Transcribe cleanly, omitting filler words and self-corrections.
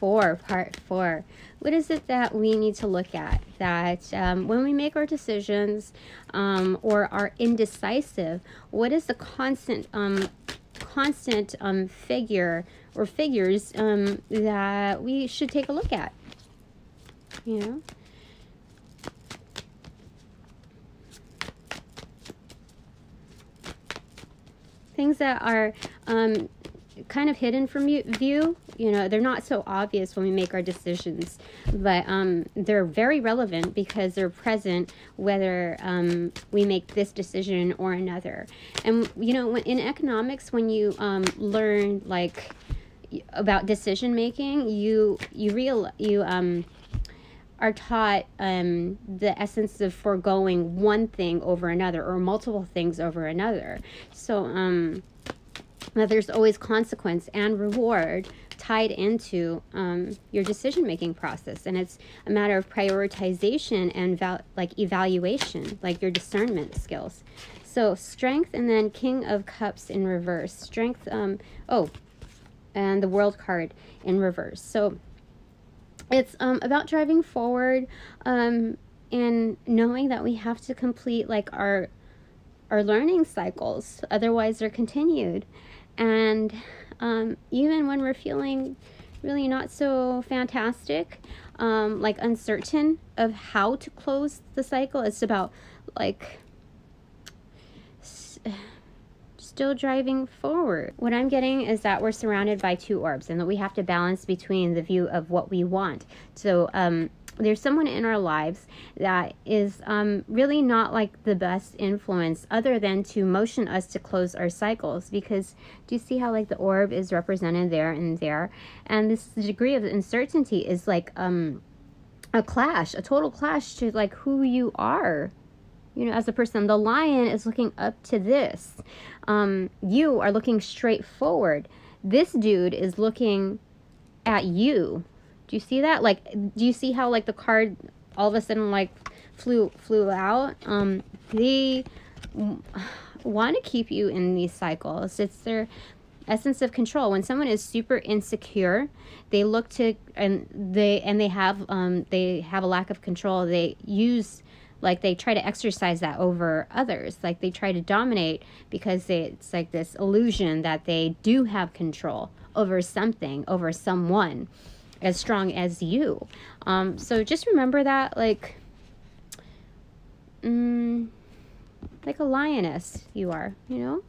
part four. What is it that we need to look at? That when we make our decisions or are indecisive, what is the constant figure or figures that we should take a look at? You know? Things that are kind of hidden from view, you know, they're not so obvious when we make our decisions, but they're very relevant because they're present whether we make this decision or another. And, you know, in economics, when you learn, like, about decision making, you are taught the essence of foregoing one thing over another or multiple things over another. So now there's always consequence and reward tied into your decision-making process, and it's a matter of prioritization and evaluation, like your discernment skills. So strength, and then King of Cups in reverse. Strength, and the World card in reverse. So it's about driving forward and knowing that we have to complete, like, our learning cycles, otherwise they're continued. And even when we're feeling really not so fantastic, like uncertain of how to close the cycle, it's about, like, still driving forward. What I'm getting is that we're surrounded by two orbs and that we have to balance between the view of what we want. So there's someone in our lives that is really not, like, the best influence other than to motion us to close our cycles, because do you see how, like, the orb is represented there and there? And this degree of uncertainty is like a clash, a total clash to, like, who you are, you know, as a person. The Lion is looking up to this. You are looking straight forward. This dude is looking at you. Do you see that? Like, do you see how, like, the card all of a sudden, like, flew out? They want to keep you in these cycles. It's their essence of control. When someone is super insecure, they look to, and they have a lack of control. They use, like, they try to exercise that over others. Like, they try to dominate because it's like this illusion that they do have control over something, over someone as strong as you. So just remember that, like a lioness you are, you know?